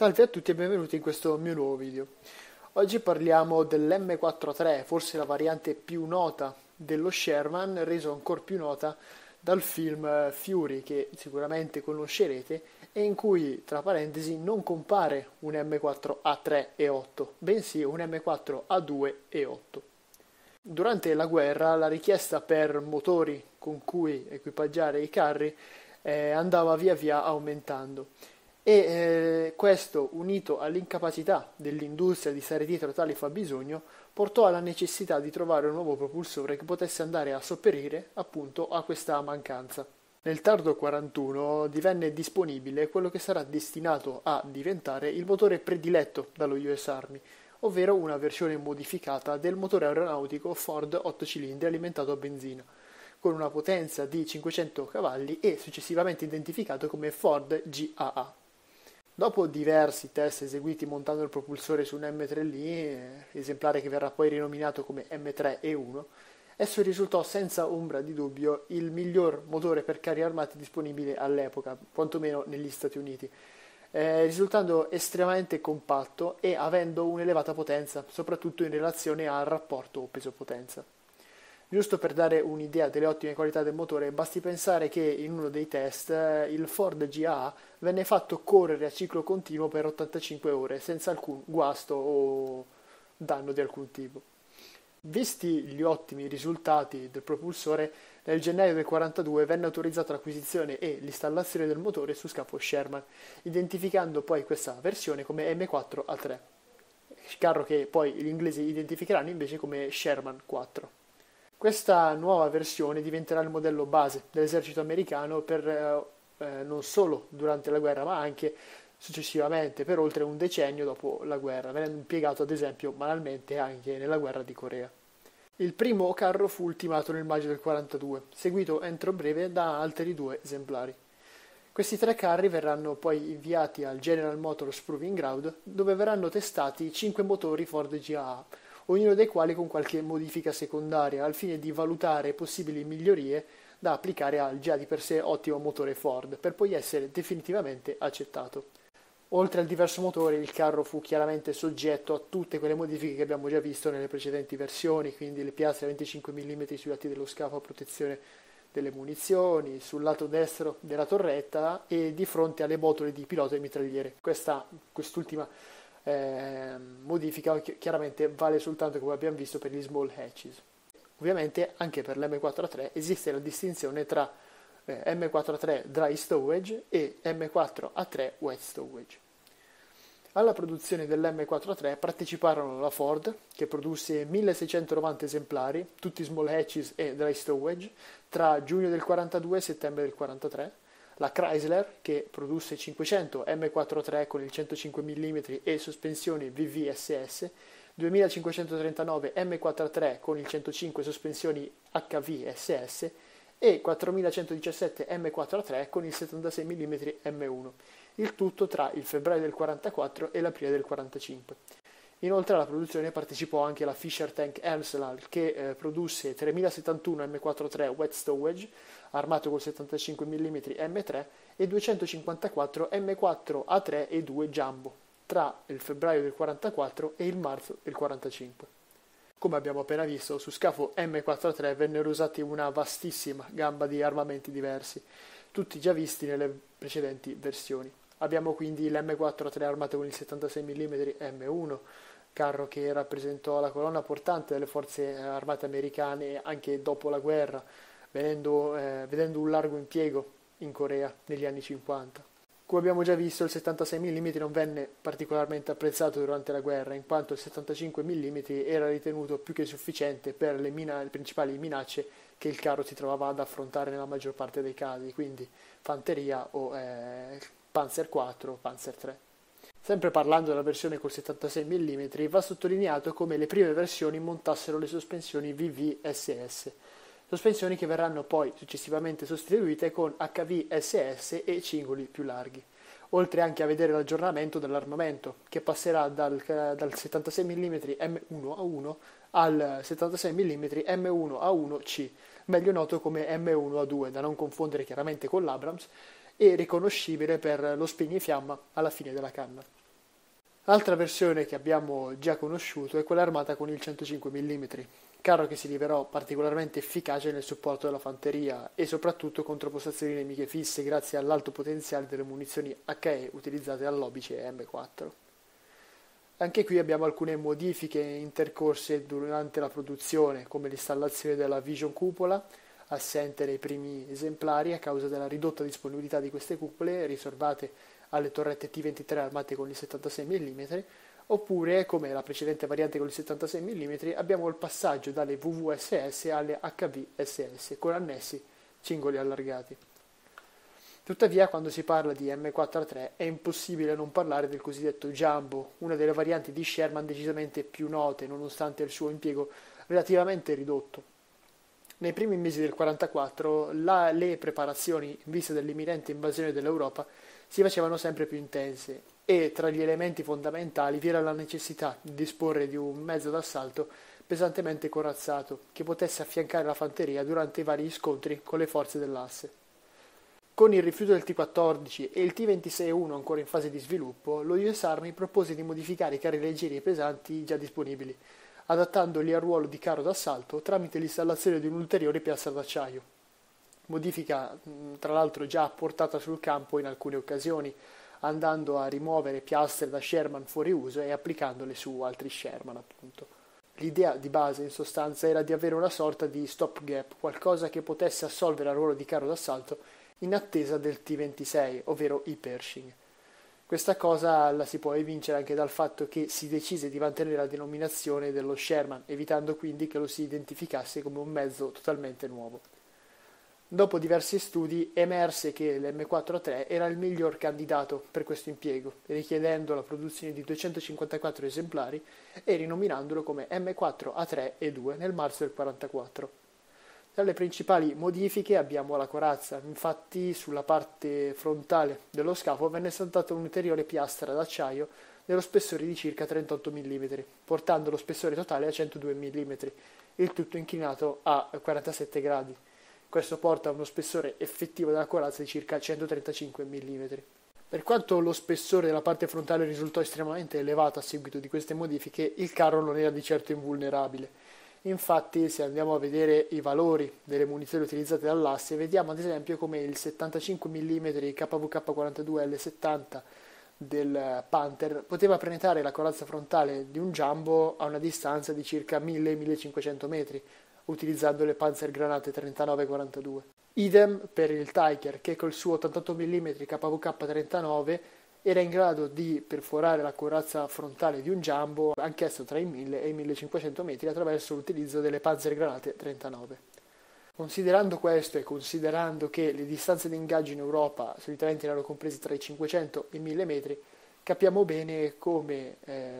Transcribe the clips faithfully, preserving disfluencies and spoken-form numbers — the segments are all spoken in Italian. Salve a tutti e benvenuti in questo mio nuovo video. Oggi parliamo dell'M quarantatré, forse la variante più nota dello Sherman, reso ancora più nota dal film Fury, che sicuramente conoscerete, e in cui, tra parentesi, non compare un M quattro A tre E otto, bensì un M quattro A due E otto. Durante la guerra la richiesta per motori con cui equipaggiare i carri eh, andava via via aumentando. E eh, questo, unito all'incapacità dell'industria di stare dietro a tale fabbisogno, portò alla necessità di trovare un nuovo propulsore che potesse andare a sopperire appunto a questa mancanza. Nel tardo quarantuno divenne disponibile quello che sarà destinato a diventare il motore prediletto dallo U S Army, ovvero una versione modificata del motore aeronautico Ford otto cilindri alimentato a benzina, con una potenza di cinquecento cavalli e successivamente identificato come Ford G A A. Dopo diversi test eseguiti montando il propulsore su un M tre Lee, esemplare che verrà poi rinominato come M tre E uno, esso risultò senza ombra di dubbio il miglior motore per carri armati disponibile all'epoca, quantomeno negli Stati Uniti, eh, risultando estremamente compatto e avendo un'elevata potenza, soprattutto in relazione al rapporto peso-potenza. Giusto per dare un'idea delle ottime qualità del motore, basti pensare che in uno dei test il Ford G A A venne fatto correre a ciclo continuo per ottantacinque ore senza alcun guasto o danno di alcun tipo. Visti gli ottimi risultati del propulsore, nel gennaio del quarantadue venne autorizzata l'acquisizione e l'installazione del motore su scafo Sherman, identificando poi questa versione come M quattro A tre, carro che poi gli inglesi identificheranno invece come Sherman quattro. Questa nuova versione diventerà il modello base dell'esercito americano per, eh, non solo durante la guerra, ma anche successivamente, per oltre un decennio dopo la guerra, venendo impiegato ad esempio banalmente anche nella guerra di Corea. Il primo carro fu ultimato nel maggio del quarantadue, seguito entro breve da altri due esemplari. Questi tre carri verranno poi inviati al General Motors Proving Ground, dove verranno testati cinque motori Ford G A A, ognuno dei quali con qualche modifica secondaria, al fine di valutare possibili migliorie da applicare al già di per sé ottimo motore Ford, per poi essere definitivamente accettato. Oltre al diverso motore, il carro fu chiaramente soggetto a tutte quelle modifiche che abbiamo già visto nelle precedenti versioni, quindi le piastre a venticinque millimetri sui lati dello scafo a protezione delle munizioni, sul lato destro della torretta e di fronte alle botole di pilota e mitragliere. Questa, quest'ultima Eh, modifica chiaramente vale soltanto, come abbiamo visto, per gli small hatches. Ovviamente anche per l'M quattro A tre esiste la distinzione tra eh, M quattro A tre dry stowage e M quattro A tre wet stowage. Alla produzione dell'M quattro A tre parteciparono la Ford, che produsse milleseicentonovanta esemplari, tutti small hatches e dry stowage, tra giugno del quarantadue e settembre del quarantatré, la Chrysler, che produsse cinquecento M quattro A tre con il centocinque millimetri e sospensioni V V S S, duemilacinquecentotrentanove M quattro A tre con il centocinque sospensioni H V S S e quattromilacentodiciassette M quattro A tre con il settantasei millimetri M uno, il tutto tra il febbraio del quarantaquattro e l'aprile del quarantacinque. Inoltre alla produzione partecipò anche la Fisher Tank Arsenal, che eh, produsse tremilasettantuno M quattro A tre wet stowage, armato col settantacinque millimetri M tre, e duecentocinquantaquattro M quattro A tre E due Jumbo, tra il febbraio del quarantaquattro e il marzo del quarantacinque. Come abbiamo appena visto, su scafo M quattro A tre vennero usati una vastissima gamma di armamenti diversi, tutti già visti nelle precedenti versioni. Abbiamo quindi l'M quattro A tre armato con il settantasei millimetri M uno, carro che rappresentò la colonna portante delle forze armate americane anche dopo la guerra, venendo, eh, vedendo un largo impiego in Corea negli anni cinquanta. Come abbiamo già visto, il settantasei millimetri non venne particolarmente apprezzato durante la guerra, in quanto il settantacinque millimetri era ritenuto più che sufficiente per le, mina- le principali minacce che il carro si trovava ad affrontare nella maggior parte dei casi, quindi fanteria o eh, Panzer quattro, Panzer tre. Sempre parlando della versione col settantasei millimetri, va sottolineato come le prime versioni montassero le sospensioni V V S S, sospensioni che verranno poi successivamente sostituite con H V S S e cingoli più larghi, oltre anche a vedere l'aggiornamento dell'armamento, che passerà dal, dal settantasei millimetri M uno A uno al settantasei millimetri M uno A uno C, meglio noto come M uno A due, da non confondere chiaramente con l'Abrams, e riconoscibile per lo spegnifiamma alla fine della canna. Altra versione che abbiamo già conosciuto è quella armata con il centocinque millimetri, carro che si rivelò particolarmente efficace nel supporto della fanteria e soprattutto contro postazioni nemiche fisse grazie all'alto potenziale delle munizioni acca e utilizzate dall'Obice emme quattro. Anche qui abbiamo alcune modifiche intercorse durante la produzione, come l'installazione della Vision Cupola, assente nei primi esemplari a causa della ridotta disponibilità di queste cupole riservate alle torrette T ventitré armate con il settantasei millimetri, oppure, come la precedente variante con il settantasei millimetri, abbiamo il passaggio dalle V V S S alle H V S S con annessi cingoli allargati. Tuttavia, quando si parla di emme quattro A tre è impossibile non parlare del cosiddetto Jumbo, una delle varianti di Sherman decisamente più note, nonostante il suo impiego relativamente ridotto. Nei primi mesi del quarantaquattro la, le preparazioni in vista dell'imminente invasione dell'Europa si facevano sempre più intense e tra gli elementi fondamentali vi era la necessità di disporre di un mezzo d'assalto pesantemente corazzato che potesse affiancare la fanteria durante i vari scontri con le forze dell'asse. Con il rifiuto del T quattordici e il T ventisei uno ancora in fase di sviluppo, lo U S Army propose di modificare i carri leggeri e pesanti già disponibili, adattandoli al ruolo di carro d'assalto tramite l'installazione di un'ulteriore piastra d'acciaio. Modifica tra l'altro già portata sul campo in alcune occasioni, andando a rimuovere piastre da Sherman fuori uso e applicandole su altri Sherman appunto. L'idea di base, in sostanza, era di avere una sorta di stopgap, qualcosa che potesse assolvere al ruolo di carro d'assalto in attesa del T ventisei, ovvero i Pershing. Questa cosa la si può evincere anche dal fatto che si decise di mantenere la denominazione dello Sherman, evitando quindi che lo si identificasse come un mezzo totalmente nuovo. Dopo diversi studi emerse che l'emme quattro A tre era il miglior candidato per questo impiego, richiedendo la produzione di duecentocinquantaquattro esemplari e rinominandolo come emme quattro A tre E due nel marzo del quarantaquattro. Tra le principali modifiche abbiamo la corazza, infatti sulla parte frontale dello scafo venne saltata un'ulteriore piastra d'acciaio dello spessore di circa trentotto millimetri, portando lo spessore totale a centodue millimetri, il tutto inclinato a quarantasette gradi. Questo porta a uno spessore effettivo della corazza di circa centotrentacinque millimetri. Per quanto lo spessore della parte frontale risultò estremamente elevato a seguito di queste modifiche, il carro non era di certo invulnerabile. Infatti, se andiamo a vedere i valori delle munizioni utilizzate dall'asse, vediamo ad esempio come il settantacinque millimetri K V K quarantadue L settanta del Panther poteva penetrare la corazza frontale di un Jumbo a una distanza di circa mille-millecinquecento metri, utilizzando le Panzer Granate trentanove quarantadue. Idem per il Tiger, che col suo ottantotto millimetri K V K trentanove era in grado di perforare la corazza frontale di un Jumbo, anch'esso tra i mille e i millecinquecento metri, attraverso l'utilizzo delle Panzer Granate trentanove. Considerando questo e considerando che le distanze di ingaggio in Europa solitamente erano comprese tra i cinquecento e i mille metri, capiamo bene come eh,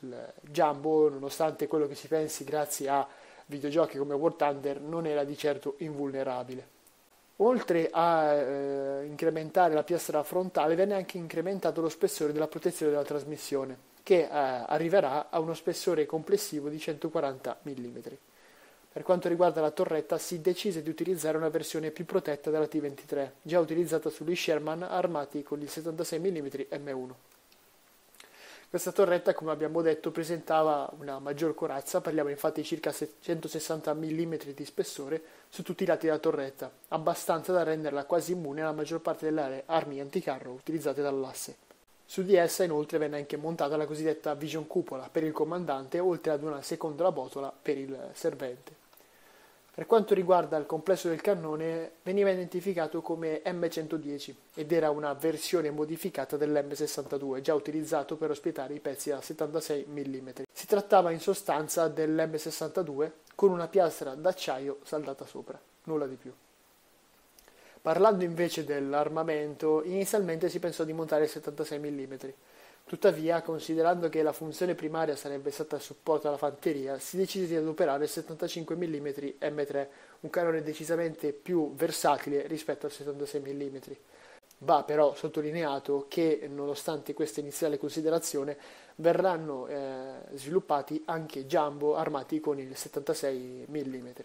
il Jumbo, nonostante quello che si pensi grazie a videogiochi come War Thunder, non era di certo invulnerabile. Oltre a eh, incrementare la piastra frontale, venne anche incrementato lo spessore della protezione della trasmissione, che eh, arriverà a uno spessore complessivo di centoquaranta millimetri. Per quanto riguarda la torretta, si decise di utilizzare una versione più protetta della T ventitré, già utilizzata sugli Sherman armati con il settantasei millimetri M uno. Questa torretta, come abbiamo detto, presentava una maggior corazza, parliamo infatti di circa centosessanta millimetri di spessore su tutti i lati della torretta, abbastanza da renderla quasi immune alla maggior parte delle armi anticarro utilizzate dall'asse. Su di essa inoltre venne anche montata la cosiddetta Vision Cupola per il comandante, oltre ad una seconda botola per il servente. Per quanto riguarda il complesso del cannone, veniva identificato come emme centodieci ed era una versione modificata dell'emme sessantadue, già utilizzato per ospitare i pezzi da settantasei millimetri. Si trattava in sostanza dell'emme sessantadue con una piastra d'acciaio saldata sopra, nulla di più. Parlando invece dell'armamento, inizialmente si pensò di montare settantasei millimetri. Tuttavia, considerando che la funzione primaria sarebbe stata il supporto alla fanteria, si decise di adoperare il settantacinque millimetri emme tre, un cannone decisamente più versatile rispetto al settantasei millimetri. Va però sottolineato che, nonostante questa iniziale considerazione, verranno eh, sviluppati anche Jumbo armati con il settantasei millimetri.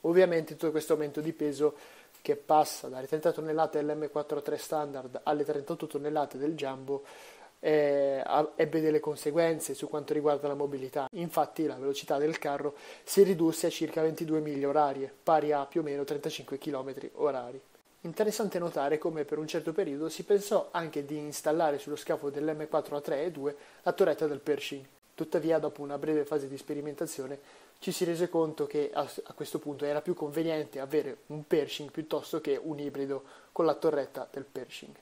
Ovviamente tutto questo aumento di peso, che passa dalle trenta tonnellate dell'emme quattro A tre standard alle trentotto tonnellate del Jumbo, eh, ebbe delle conseguenze su quanto riguarda la mobilità. Infatti la velocità del carro si ridusse a circa ventidue miglia orarie, pari a più o meno trentacinque chilometri orari. Interessante notare come per un certo periodo si pensò anche di installare sullo scafo dell'M quattro A tre E due la torretta del Pershing. Tuttavia, dopo una breve fase di sperimentazione, ci si rese conto che a questo punto era più conveniente avere un Pershing piuttosto che un ibrido con la torretta del Pershing.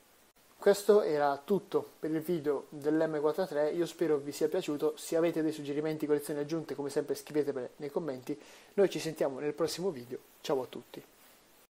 Questo era tutto per il video dell'M quattro A tre, io spero vi sia piaciuto. Se avete dei suggerimenti, collezioni aggiunte, come sempre scrivetele nei commenti. Noi ci sentiamo nel prossimo video, ciao a tutti.